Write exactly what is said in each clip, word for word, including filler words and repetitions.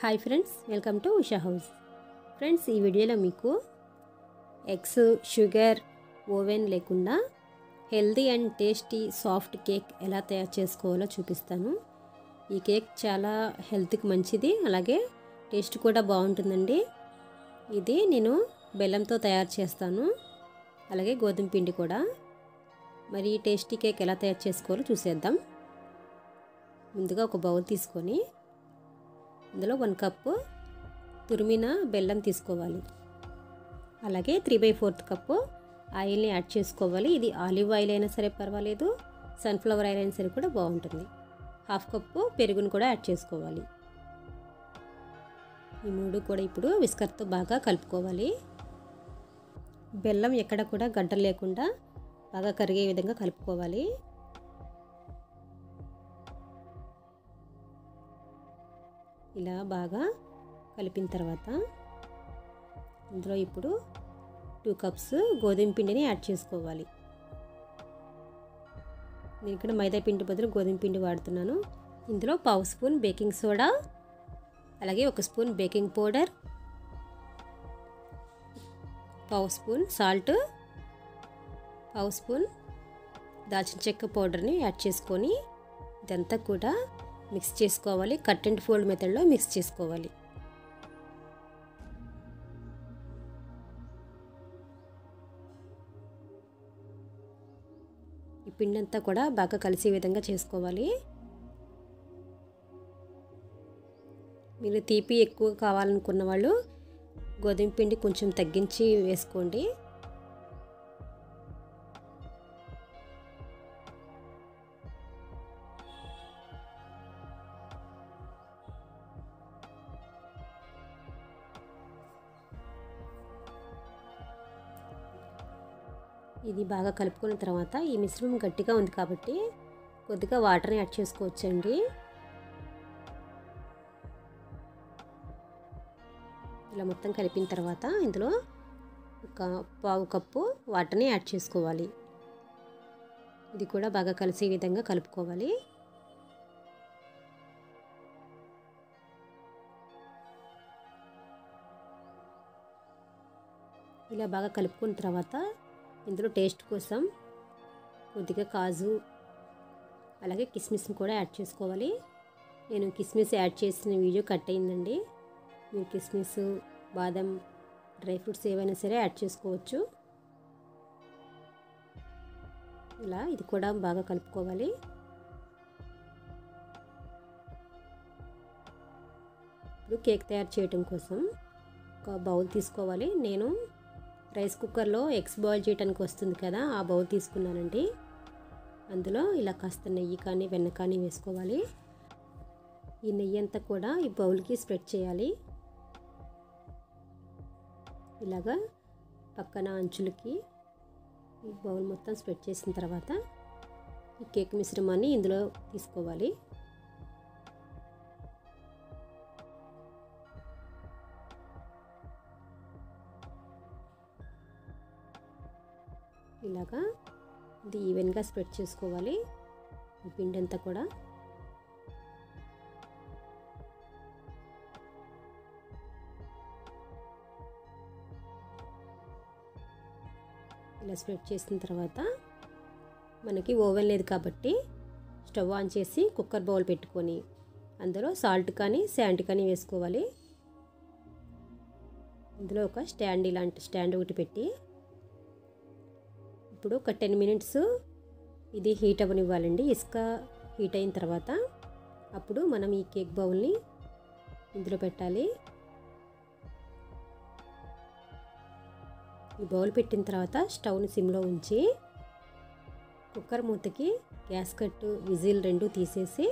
Hi friends welcome to Usha house friends ఈ వీడియోలో మీకు ఎగ్స్ షుగర్ ఓవెన్ లేకుండా healthy and tasty soft cake ఎలా తయారు చేసుకోవాలో చూపిస్తాను। ఈ కేక్ చాలా హెల్త్ కి మంచిది అలాగే టేస్ట్ కూడా బాగుంటుందండి। ఇది నేను బెల్లంతో తయారు చేస్తాను అలాగే గోధుమ పిండి కూడా। మరి ఈ టేస్టీ కేక్ ఎలా తయారు చేసుకోవాలో చూసేద్దాం। ముందుగా ఒక బౌల్ తీసుకొని ఇందులో वन కప్పు తురిమిన బెల్లం తీసుకోవాలి అలాగే three by four cup oil ని యాడ్ చేసుకోవాలి। ఇది ఆలివ్ ఆయిల్ అయినా సరే పర్వాలేదు, సన్ఫ్లవర్ ఆయిల్ అయినా సరే కూడా బాగుంటుంది। హాఫ్ కప్పు పెరుగును కూడా యాడ్ చేసుకోవాలి। ఈ మూడు కూడా ఇప్పుడు విస్కర్ తో బాగా కలుపుకోవాలి। బెల్లం ఎక్కడ కూడా గడ్డ లేకుండా బాగా కరిగే విధంగా కలుపుకోవాలి। ఇలా బాగా కలిపిన తర్వాత ఇందులో ఇప్పుడు टू కప్స్ గోధుమ పిండిని యాడ్ చేసుకోవాలి। నేను ఇక్కడ మైదా పిండి బదులు గోధుమ పిండి వాడుతున్నాను। ఇందులో పావు స్పూన్ బేకింగ్ సోడా అలాగే ఒక స్పూన్ బేకింగ్ పౌడర్, పావు స్పూన్ సాల్ట్, పావు స్పూన్ దాల్చిన చెక్క పౌడర్ని యాడ్ చేసుకొని ఇదంతా కూడా మిక్స్ చేసుకోవాలి। కట్ అండ్ ఫోల్డ్ మెథడ్లో మిక్స్ చేసుకోవాలి। ఈ పిండి అంతా కూడా బాగా కలిసే విధంగా చేసుకోవాలి। మీరు తీపి ఎక్కువ కావాలనుకున్న వాళ్ళు గోధుమ పిండి కొంచెం తగ్గించి వేసుకోండి। ఇది బాగా కలుపుకున్న తర్వాత ఈ మిశ్రమం గట్టిగా ఉంది కాబట్టి కొద్దిగా వాటర్ యాడ్ చేసుకోవచ్చండి। ఇలా మొత్తం కలిపిన తర్వాత ఇందులో ఒక పావు కప్పు వాటర్ యాడ్ చేసుకోవాలి। ఇది కూడా బాగా కలిసే విధంగా కలుపుకోవాలి। ఇలా బాగా కలుపుకున్న తర్వాత ఇందులో టేస్ట్ కోసం కొద్దిగా కాజు అలాగే కిస్మిస్ని కూడా యాడ్ చేసుకోవాలి। నేను కిస్మిస్ యాడ్ చేసిన వీడియో కట్ అయిందండి। మీరు కిస్మిస్ బాదం డ్రై ఫ్రూట్స్ ఏవైనా సరే యాడ్ చేసుకోవచ్చు। ఇలా ఇది కూడా బాగా కలుపుకోవాలి। ఇప్పుడు కేక్ తయారు చేయడం కోసం ఒక బౌల్ తీసుకోవాలి। నేను రైస్ కుక్కర్లో ఎగ్స్ బాయిల్ చేయడానికి వస్తుంది కదా ఆ బౌల్ తీసుకున్నానండి। అందులో ఇలా కాస్త నెయ్యి కానీ వెన్న కానీ వేసుకోవాలి। ఈ నెయ్యి అంతా కూడా ఈ బౌల్కి స్ప్రెడ్ చేయాలి। ఇలాగా పక్కన అంచులకి ఈ బౌల్ మొత్తం స్ప్రెడ్ చేసిన తర్వాత ఈ కేక్ మిశ్రమాన్ని ఇందులో తీసుకోవాలి। ఇలాగా ఇది ఈవెన్గా స్ప్రెడ్ చేసుకోవాలి ఈ పిండి అంతా కూడా। ఇలా స్ప్రెడ్ చేసిన తర్వాత మనకి ఓవెన్ లేదు కాబట్టి స్టవ్ ఆన్ చేసి కుక్కర్ బౌల్ పెట్టుకొని అందులో సాల్ట్ కానీ శాండ్ కానీ వేసుకోవాలి। ఇందులో ఒక స్టాండ్ ఇలాంటి స్టాండ్ ఒకటి పెట్టి ఇప్పుడు ఒక టెన్ మినిట్స్ ఇది హీట్ అవ్వనివ్వాలండి। ఇసుక హీట్ అయిన తర్వాత అప్పుడు మనం ఈ కేక్ బౌల్ని ఇందులో పెట్టాలి। ఈ బౌల్ పెట్టిన తర్వాత స్టవ్ని సిమ్లో ఉంచి కుక్కర్ మూతకి గ్యాస్ కట్టు విజిల్ రెండు తీసేసి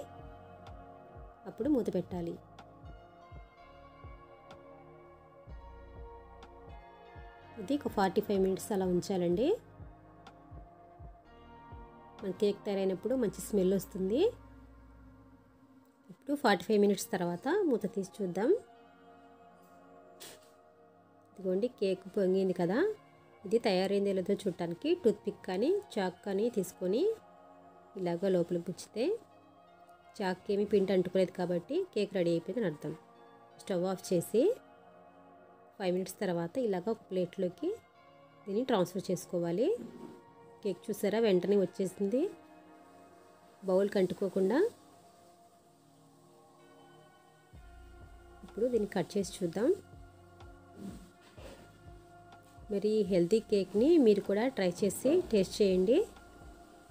అప్పుడు మూత పెట్టాలి। ఇది ఒక ఫార్టీ ఫైవ్ మినిట్స్ అలా ఉంచాలండి। మన కేక్ తయారైనప్పుడు మంచి స్మెల్ వస్తుంది। ఇప్పుడు ఫార్టీ ఫైవ్ మినిట్స్ తర్వాత మూత తీసి చూద్దాం। ఇదిగోండి కేక్ పొంగింది కదా, ఇది తయారైంది లేదో చూడటానికి టూత్పిక్ కానీ చాక్ కానీ తీసుకొని ఇలాగ లోపల పుచ్చితే చాక్ ఏమి పిండి అంటుకోలేదు కాబట్టి కేక్ రెడీ అయిపోయిందని అర్థం। స్టవ్ ఆఫ్ చేసి ఫైవ్ మినిట్స్ తర్వాత ఇలాగా ఒక ప్లేట్లోకి దీన్ని ట్రాన్స్ఫర్ చేసుకోవాలి. కేక్ చూసారా వెంటనే వచ్చేసింది, బౌల్ కంటుకోకుండా. ఇప్పుడు దీన్ని కట్ చేసి చూద్దాం. మరి హెల్తీ కేక్ని మీరు కూడా ట్రై చేసి టేస్ట్ చేయండి.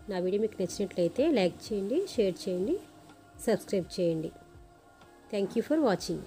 నా వీడియో మీకు నచ్చినట్లయితే లైక్ చేయండి, షేర్ చేయండి, సబ్స్క్రైబ్ చేయండి. Thank you for watching.